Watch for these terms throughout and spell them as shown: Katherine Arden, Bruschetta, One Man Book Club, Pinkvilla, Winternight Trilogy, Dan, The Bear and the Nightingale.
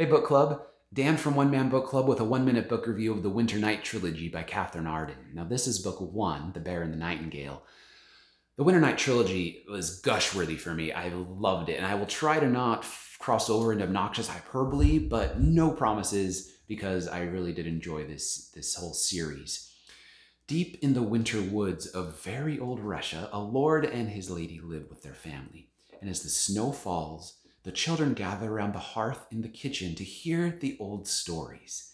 Hey book club, Dan from One Man Book Club with a 1-minute book review of the Winternight Trilogy by Katherine Arden. Now this is book 1, The Bear and the Nightingale. The Winternight Trilogy was gush-worthy for me. I loved it, and I will try to not cross over into obnoxious hyperbole, but no promises because I really did enjoy this whole series. Deep in the winter woods of very old Russia, a lord and his lady live with their family. And as the snow falls, the children gather around the hearth in the kitchen to hear the old stories.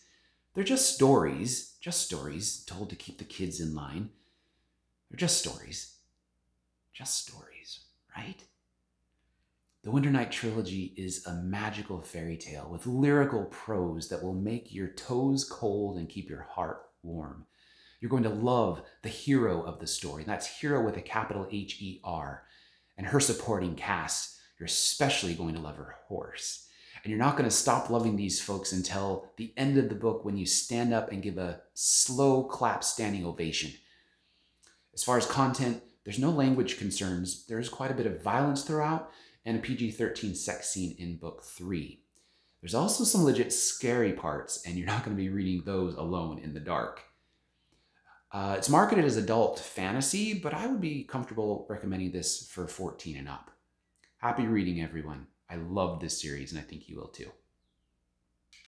They're just stories told to keep the kids in line. They're just stories, right? The Winternight Trilogy is a magical fairy tale with lyrical prose that will make your toes cold and keep your heart warm. You're going to love the hero of the story. And that's hero with a capital H-E-R. And her supporting cast, you're especially going to love her horse. And you're not going to stop loving these folks until the end of the book when you stand up and give a slow clap standing ovation. As far as content, there's no language concerns. There's quite a bit of violence throughout and a PG-13 sex scene in book 3. There's also some legit scary parts, and you're not going to be reading those alone in the dark. It's marketed as adult fantasy, but I would be comfortable recommending this for 14 and up. Happy reading, everyone. I love this series, and I think you will too.